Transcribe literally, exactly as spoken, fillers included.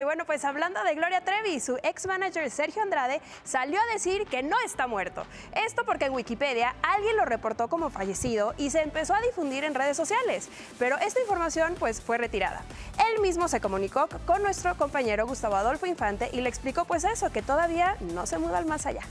Y bueno, pues hablando de Gloria Trevi, su ex-manager Sergio Andrade salió a decir que no está muerto. Esto porque en Wikipedia alguien lo reportó como fallecido y se empezó a difundir en redes sociales, pero esta información pues fue retirada. Él mismo se comunicó con nuestro compañero Gustavo Adolfo Infante y le explicó pues eso, que todavía no se muda al más allá.